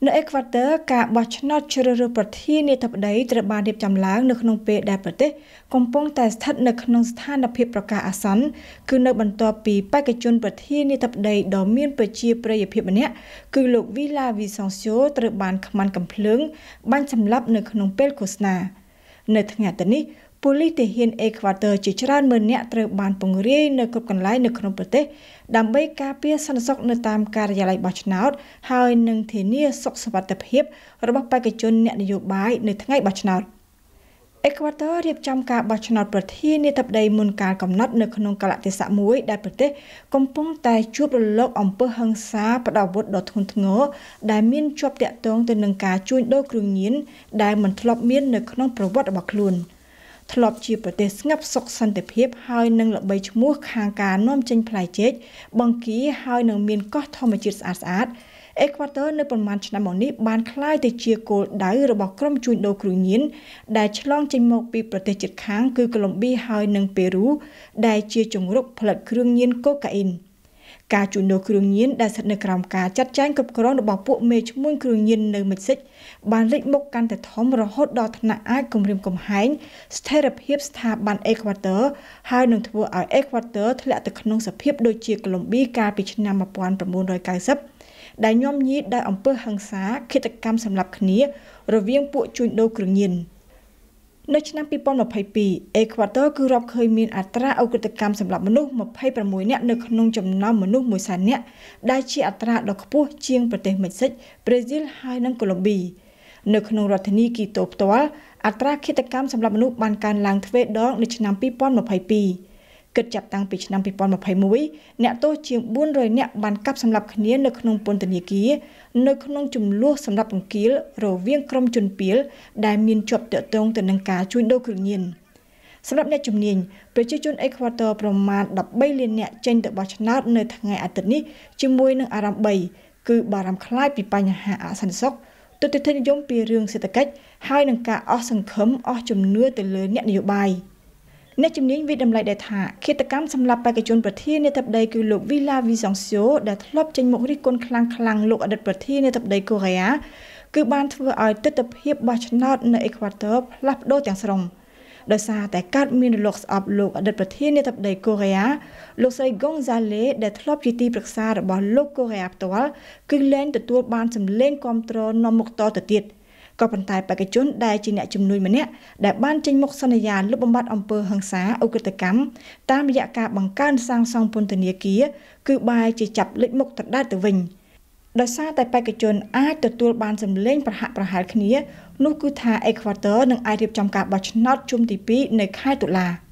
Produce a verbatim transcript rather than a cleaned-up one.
Nơi Ecuador, cả bác nọt chứa rửa bật thi nê thập đấy trở bàn điệp chăm láng nơi nông bê đẹp bật tế. Còn bông tài sát nơi nông sát nạp hiệp bạc ả sắn, cứ nơi bàn tòa bí bác kê chôn bật thi nê thập đấy đó miên bởi chia bởi hiệp hiệp bản nhé. Cứ lục Vila Visón xô trở bàn khám ăn cầm phướng, bàn chăm lắp nơi nông bê khổ sna. Nơi thằng nhà tấn ní, bố lý thể hiện Ecuador chỉ cho đoàn mơn nhẹ trở bàn bóng rê nơi cộp cân lái nơi nông bật tế. Đám bây ca bia sẵn sóc nơi tam ca ra lại bác náu, hai nâng thế nia sọc sọ bạc tập hiếp, rồi bác bài cái chôn nhẹ nơi dụ bái nơi tháng ngày bác náu. Ecuador riêng trong ca bác náu bật thi nơi tập đầy môn ca cầm nót nơi nông ca lạc tế xã mũi đại bật tế, công bông tài chuốc đồ lốc ổng bơ hăng xa bắt đầu vốt đỏ thôn thôn ngố, đại miên chuốc tệ tông từ nâng ca chui đô cường nhín, đại mần thọp miên nơi nông bạc vọt bạc luôn. Thật lọc chìa bởi tế ngập sọc sân tệp hiếp hai nâng lọc bây chung múc hàng cá nôm chênh phải chết bằng ký hai nâng miên có thông mà chìa sát sát. Ecuador nơi bọn màn chân nằm ní bàn khai tế chìa cổ đáy rồi bọc cơm chùi đô cửu nhiên đài chất lòng chênh mộc bị bởi tế chìa kháng cư Colombia hai nâng Peru đài chìa chung rục phật cương nhiên cocaine. Cả chủ nô cường nhiên đã sẵn nơi còng cá chặt chanh cặp còng được bảo bộ mê chung muôn cường nhiên nơi mệt xích bàn lĩnh mốc căn thể thóm rồi hốt đo thân nặng ai cùng rìm cùng hánh stay up hiệp tha bàn Ecuador hai nông thua ở Ecuador thẹn từ nông sập hiệp đôi chia Colombia ca bị chấn nam mà quan bẩm môn đòi cai sấp đại nhóm nhí đại ông pơ hàng xá khi tập cam sầm lập khné rồi viếng bộ chủ nô cường nhiên. Nơi chân năm hai không hai hai, Ecuador cứ rộp khơi miên ả tra ấu kỷ tực cam sầm lập môn một trăm hai mươi sáu nẹ nơi nông chầm nông môn mùi sản nẹ đại chi ả tra đọc bố chiêng bởi tế mệnh sách Brazil hai nâng Colombia. Nơi nông rọt thân ni kỳ tổ tòa ả tra khi tực cam sầm lập môn bàn can làng thuê đó nơi chân năm hai không hai hai. Kết chạp tăng bị chân năm hai không hai một, nẹ tô chiêng buôn rồi nẹ bàn cắp sầm lập khné nơi nông bôn tình ký nơi nông chùm lúa sầm lập bằng ký rồi viên crom chùn píl đài miên chụp tựa tông từ nâng cá chui đô cường nhiên. Sầm lập nẹ chùm niên, bởi chư chôn Ecuador Proman đọc bay liền nẹ trên tựa bọc nát nơi tháng ngày ả tật ní chư môi nâng ả rạm bầy, cư bà rạm khai bị bà nhà hạ ả sẵn sóc. Tôi tự thân giống bì rương sẽ tạc cách, hai nâng cá ổ sẵn khấm ổ chùm nưa từ lớn nẹ nhiều bài. Nét chấm nín vì đầm lại đại thả khi tập cam xâm lập bài cái chôn vật thi nơi tập đầy cựu lục Vila Visón số đã lấp trên một rít côn khlang khlang lộ ở đất vật thi nơi tập đầy cô gái á cứ ban thưa ở tết tập hiệp ba chân nát nơi Ecuador lấp đôi tiếng sòng đời xa tại các miền lục ấp lục ở đất vật thi nơi tập đầy cô gái á lục xây gông gia lễ đã lấp chi ti bậc xa đã bỏ lục cô gái ấp tòa cứ lên từ tua ban xâm lên control nằm một to từ tiệt có bàn tay bài cái chốn đại chỉ nẹt chùm nuôi mà nẹt đã ban trên mốc sân nhà lúc bom bát ông pơ hàng xá ông cứ tới cắm tam dạ cả bằng can sang song pôn từ nhà kia cứ bài chỉ chập lĩnh mốc thật đa từ vinh đời xa tại bài cái chốn ai từ tua ban dầm lên bạt hạ bạt hạ kia nút cứ thả Ecuador nâng ai điệp trong cả bát nát chùm tỉ pí nơi khai tụ là